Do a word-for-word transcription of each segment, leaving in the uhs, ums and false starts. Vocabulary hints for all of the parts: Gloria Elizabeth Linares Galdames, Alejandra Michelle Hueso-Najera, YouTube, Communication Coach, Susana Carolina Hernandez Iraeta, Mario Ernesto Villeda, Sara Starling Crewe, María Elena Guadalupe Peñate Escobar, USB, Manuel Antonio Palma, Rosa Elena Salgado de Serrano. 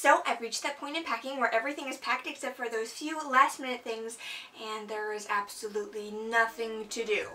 So I've reached that point in packing where everything is packed except for those few last minute things, and there is absolutely nothing to do.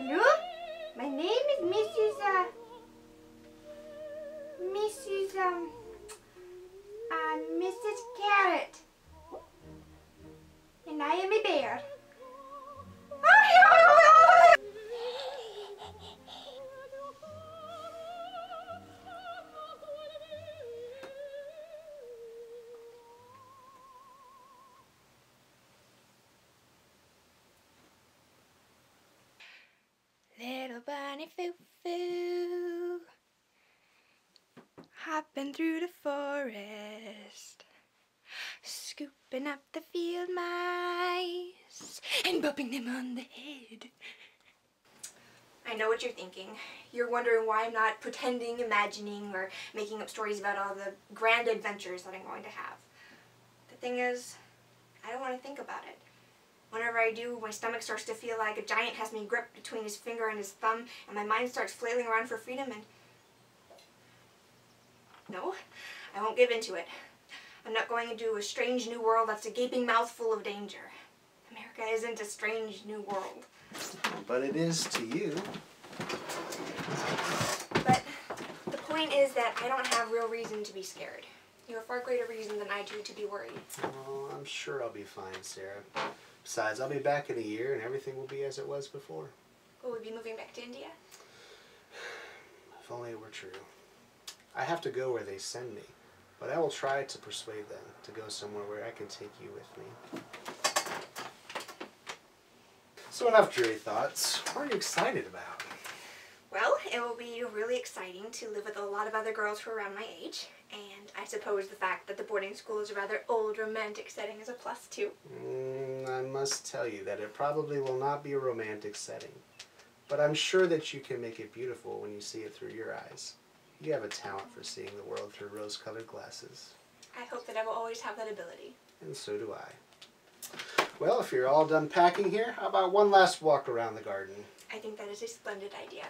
Hello, my name is Missus Uh, Missus Um, uh, Missus Carrot, and I am a bear. Little bunny foo-foo, hopping through the forest, scooping up the field mice and bopping them on the head. I know what you're thinking. You're wondering why I'm not pretending, imagining, or making up stories about all the grand adventures that I'm going to have. The thing is, I don't want to think about it. Whenever I do, my stomach starts to feel like a giant has me gripped between his finger and his thumb, and my mind starts flailing around for freedom, and... No, I won't give in to it. I'm not going into a strange new world that's a gaping mouth full of danger. America isn't a strange new world. But it is to you. But the point is that I don't have real reason to be scared. You have far greater reason than I do to be worried. Oh, I'm sure I'll be fine, Sarah. Besides, I'll be back in a year and everything will be as it was before. Will we be moving back to India? If only it were true. I have to go where they send me, but I will try to persuade them to go somewhere where I can take you with me. So enough dreary thoughts. What are you excited about? Well, it will be really exciting to live with a lot of other girls who are around my age, and I suppose the fact that the boarding school is a rather old, romantic setting is a plus too. Mm, I must tell you that it probably will not be a romantic setting, but I'm sure that you can make it beautiful when you see it through your eyes. You have a talent for seeing the world through rose-colored glasses. I hope that I will always have that ability. And so do I. Well, if you're all done packing here, how about one last walk around the garden? I think that is a splendid idea.